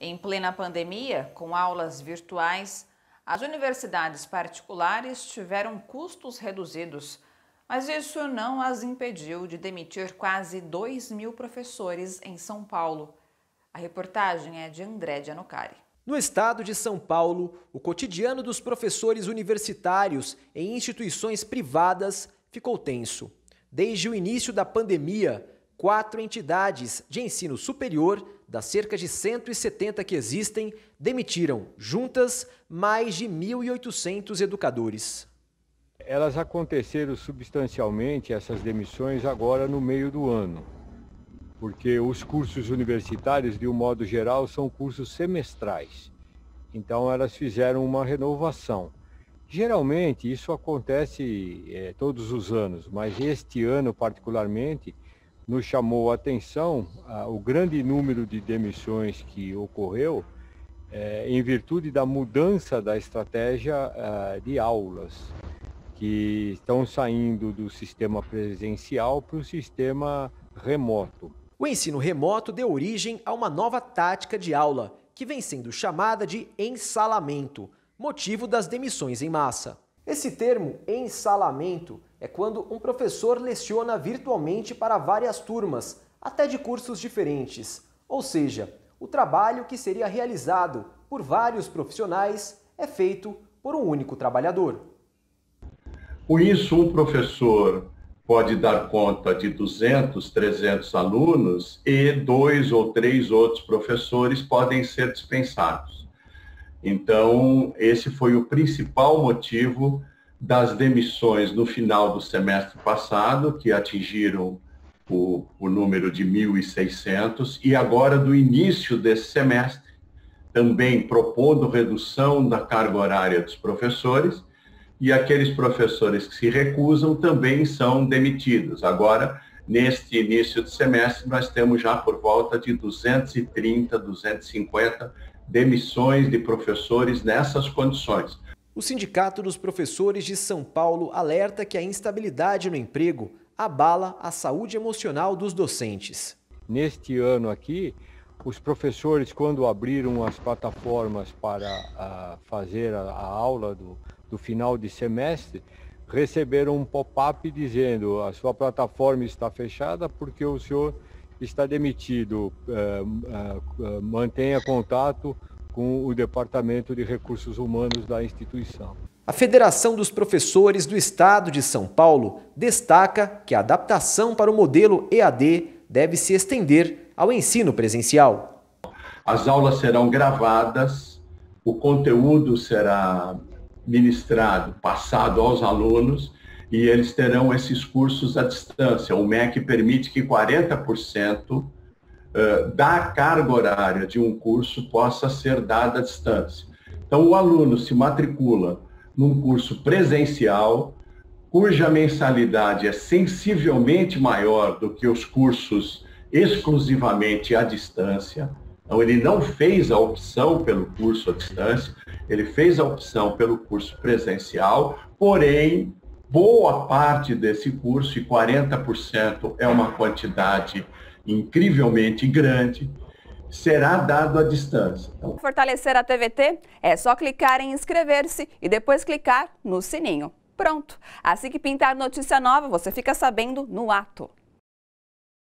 Em plena pandemia, com aulas virtuais, as universidades particulares tiveram custos reduzidos, mas isso não as impediu de demitir quase 2.000 professores em São Paulo. A reportagem é de André Gianucari. No estado de São Paulo, o cotidiano dos professores universitários em instituições privadas ficou tenso. Desde o início da pandemia, 4 entidades de ensino superior, das cerca de 170 que existem, demitiram, juntas, mais de 1.800 educadores. Elas aconteceram substancialmente, essas demissões, agora no meio do ano, porque os cursos universitários, de um modo geral, são cursos semestrais. Então, elas fizeram uma renovação. Geralmente, isso acontece todos os anos, mas este ano, particularmente, nos chamou a atenção o grande número de demissões que ocorreu em virtude da mudança da estratégia de aulas, que estão saindo do sistema presencial para o sistema remoto. O ensino remoto deu origem a uma nova tática de aula, que vem sendo chamada de ensalamento, motivo das demissões em massa. Esse termo, ensalamento, é quando um professor leciona virtualmente para várias turmas, até de cursos diferentes. Ou seja, o trabalho que seria realizado por vários profissionais é feito por um único trabalhador. Com isso, um professor pode dar conta de 200, 300 alunos e 2 ou 3 outros professores podem ser dispensados. Então, esse foi o principal motivo das demissões no final do semestre passado, que atingiram o número de 1.600, e agora do início desse semestre, também propondo redução da carga horária dos professores, e aqueles professores que se recusam também são demitidos. Agora, neste início de semestre, nós temos já por volta de 230, 250 demissões de professores nessas condições. O Sindicato dos Professores de São Paulo alerta que a instabilidade no emprego abala a saúde emocional dos docentes. Neste ano aqui, os professores, quando abriram as plataformas para fazer a aula do final de semestre, receberam um pop-up dizendo: a sua plataforma está fechada porque o senhor está demitido, mantenha contato com o Departamento de Recursos Humanos da instituição. A Federação dos Professores do Estado de São Paulo destaca que a adaptação para o modelo EAD deve se estender ao ensino presencial. As aulas serão gravadas, o conteúdo será ministrado, passado aos alunos, e eles terão esses cursos à distância. O MEC permite que 40% da carga horária de um curso possa ser dada à distância. Então, o aluno se matricula num curso presencial, cuja mensalidade é sensivelmente maior do que os cursos exclusivamente à distância. Então, ele não fez a opção pelo curso à distância, ele fez a opção pelo curso presencial, porém, boa parte desse curso, e 40% é uma quantidade incrivelmente grande, será dado à distância. Então, fortalecer a TVT? É só clicar em inscrever-se e depois clicar no sininho. Pronto! Assim que pintar notícia nova, você fica sabendo no ato.